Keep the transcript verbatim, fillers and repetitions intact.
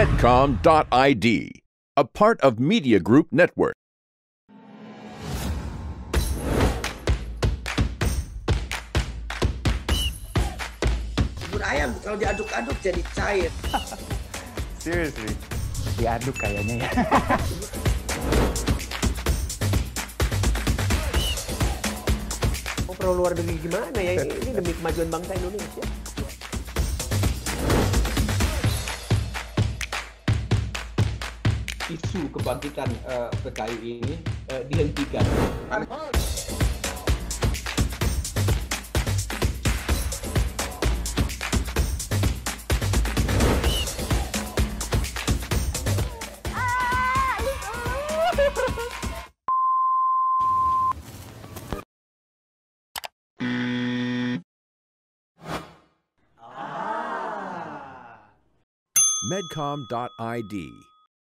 Medcom dot I D, a part of Media Group Network. Bubur ayam kalau diaduk-aduk jadi cair. Seriously, diaduk kayaknya ya. Pro luar negeri gimana ya ini demi kemajuan bangsa Indonesia. Isu kebangkitan uh, P K I ini uh, dihentikan. Medcom dot I D,